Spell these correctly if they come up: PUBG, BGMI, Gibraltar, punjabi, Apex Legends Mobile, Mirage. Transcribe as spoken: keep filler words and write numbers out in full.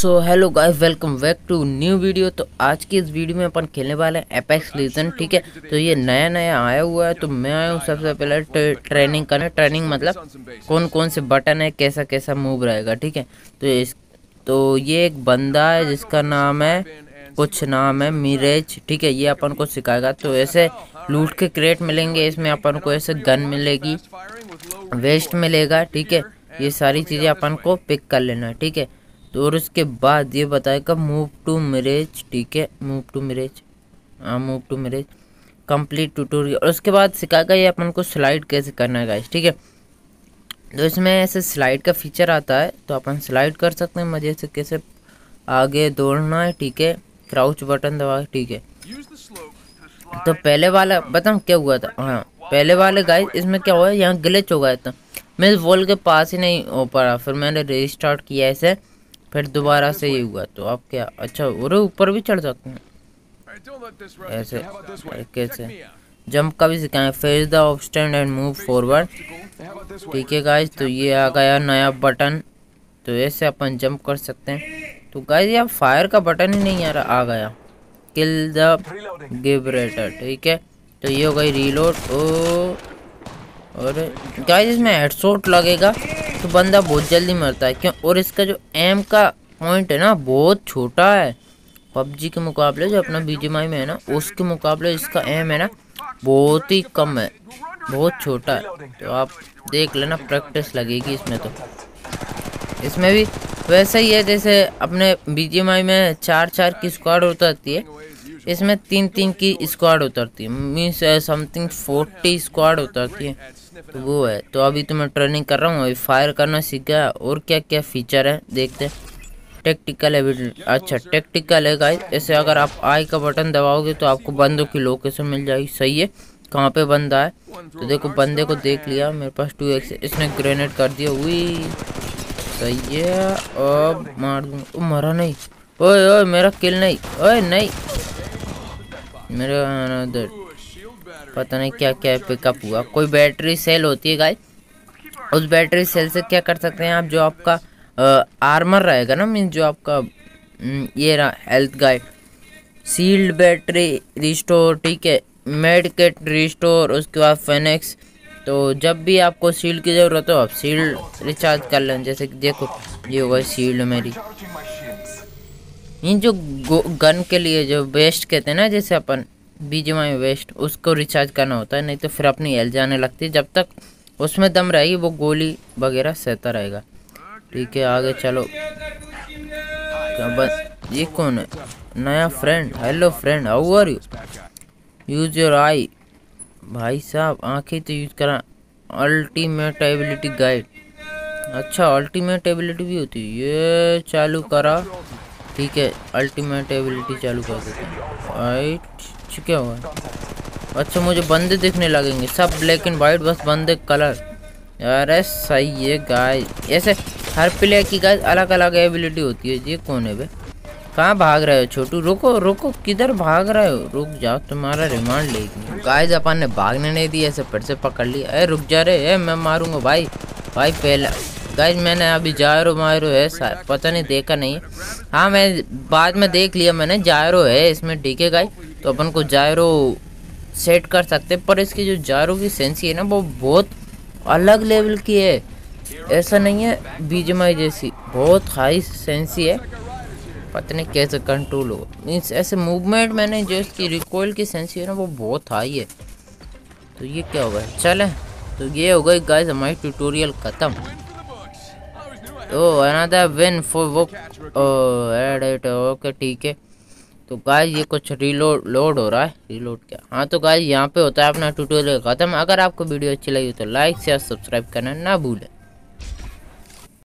So hello guys, welcome back to new video. तो आज की इस वीडियो में अपन खेलने वाले हैं एपेक्स लीजेंड, ठीक है। तो ये नया नया आया हुआ है, तो मैं आया हूँ सबसे पहले ट्रे, ट्रेनिंग करना। ट्रेनिंग मतलब कौन कौन से बटन है, कैसा कैसा मूव रहेगा, ठीक है। तो इस तो ये एक बंदा है जिसका नाम है कुछ नाम है मिराज, ठीक है। ये अपन को सिखाएगा। तो ऐसे लूट के क्रेट मिलेंगे, इसमें अपन को ऐसे गन मिलेगी, वेस्ट मिलेगा, ठीक है। ये सारी चीज़ें अपन को पिक कर लेना है, ठीक है। तो और उसके बाद ये बताएगा मूव टू मिराज, ठीक है। मूव टू मिराज, हाँ move to Mirage complete tutorial. और उसके बाद सिखाएगा ये अपन को स्लाइड कैसे करना है गाइस, ठीक है। तो इसमें ऐसे स्लाइड का फीचर आता है, तो अपन स्लाइड कर सकते हैं मजे से, कैसे आगे दौड़ना है, ठीक है। क्राउच बटन दबा, ठीक है। तो पहले वाला बताऊँ क्या हुआ था, हाँ पहले वाले गाइस इसमें क्या हुआ, यहाँ ग्लिच हो गया था, मैं वॉल के पास ही नहीं हो पा रहा। फिर मैंने रिस्टार्ट किया ऐसे, फिर दोबारा से ये हुआ। तो आप क्या, अच्छा और ऊपर भी चढ़ सकते हैं ऐसे, कैसे जंप का भी सिखाएं। Face the obstacle and move forward, ठीक है गाइस। तो ये आ गया नया बटन, तो ऐसे अपन जंप कर सकते हैं। तो गाइस यार फायर का बटन ही नहीं आ रहा, आ गया किल द गिबरेटर, ठीक है। तो ये हो गई रीलोड। ओ और गाइस इसमें हेडशॉट लगेगा तो बंदा बहुत जल्दी मरता है, क्यों। और इसका जो एम का पॉइंट है ना बहुत छोटा है, पबजी के मुकाबले जो अपना बीजीएमआई में है ना उसके मुकाबले इसका एम है ना बहुत ही कम है, बहुत छोटा है। तो आप देख लेना, प्रैक्टिस लगेगी इसमें। तो इसमें भी वैसा ही है जैसे अपने बीजीएमआई में चार चार की स्क्वाड उतरती है, इसमें तीन तीन की स्क्वाड उतरती है, मीन्स समथिंग फोर्टी स्क्वाड उतरती है, तो वो है। तो अभी तो मैं ट्रेनिंग कर रहा हूँ, अभी फायर करना सीख गया। और क्या क्या फीचर है देखते हैं। टेक्टिकल है, अच्छा टेक्टिकल है गाइस। ऐसे अगर आप आई का बटन दबाओगे तो आपको बंदों की लोकेशन मिल जाएगी, सही है, कहाँ पे बंदा है। तो देखो बंदे को देख लिया, मेरे पास टू एक्स, इसने ग्रेनेड कर दिया, हुई सही है। अब मार दूँ, मरा नहीं, ओए ओए मेरा किल नहीं, ओए नहीं मेरा, पता नहीं क्या क्या पिकअप हुआ। कोई बैटरी सेल होती है गाइस, उस बैटरी सेल से क्या कर सकते हैं आप, जो आपका आ, आर्मर रहेगा ना, मीन जो आपका ये रहा health guide, sealed battery restore, ठीक है, मेड किट रिस्टोर, उसके बाद फेनिक्स। तो जब भी आपको सील्ड की ज़रूरत हो आप सील्ड रिचार्ज कर लें। जैसे कि देखो ये हुआ सील्ड मेरी, ये जो गन के लिए जो बेस्ट कहते हैं ना, जैसे अपन बीजीएमआई वेस्ट, उसको रिचार्ज करना होता है, नहीं तो फिर अपनी एल जाने लगती है। जब तक उसमें दम रहेगी वो गोली वगैरह सहता रहेगा, ठीक है। आगे चलो, बस ये कौन है नया friend, hello friend how are you, use your eye, भाई साहब आँखें तो यूज़ करा। अल्टीमेट एबिलिटी गाइड, अच्छा अल्टीमेट एबिलिटी भी होती है, ये चालू करा, ठीक है। अल्टीमेट एबिलिटी चालू कर देते हैं, क्या हुआ। अच्छा मुझे बंदे दिखने लगेंगे सब ब्लैक एंड वाइट, बस बंदे कलर, अरे सही है गाइस। ऐसे हर प्लेयर की गाइस अलग अलग एबिलिटी होती है। ये कौन है बे, कहाँ भाग रहे हो छोटू, रुको रुको, किधर भाग रहे हो, रुक जाओ तुम्हारा रिमांड लेगी। गाइस अपन ने भागने नहीं दिया, ऐसे फिर से पकड़ लिया, अरे रुक जा रहे, ए मैं मारूंगा भाई भाई पहला। गाइस मैंने अभी जायरो मायरो है पता नहीं देखा नहीं, हाँ मैं बाद में देख लिया, मैंने जायरो है इसमें, ठीक है गाइस। तो अपन को जायरो सेट कर सकते हैं, पर इसकी जो जायरो की सेंसी है ना वो बहुत अलग लेवल की है, ऐसा नहीं है बीजीएमआई जैसी, बहुत हाई सेंसी है, पता नहीं कैसे कंट्रोल हो। मीन्स ऐसे मूवमेंट में नहीं, जो इसकी रिकॉइल की सेंसी है ना वो बहुत हाई है। तो ये क्या होगा, चले तो ये हो गई गाइस हमारी ट्यूटोरियल ख़त्म। तो अनदर विन फॉर वो, ओके ठीक है। तो गाइस ये कुछ रीलोड लोड हो रहा है, रीलोड क्या, हाँ। तो गाइस यहाँ पे होता है अपना ट्यूटोरियल खत्म। अगर आपको वीडियो अच्छी लगी तो लाइक शेयर सब्सक्राइब करना ना भूलें।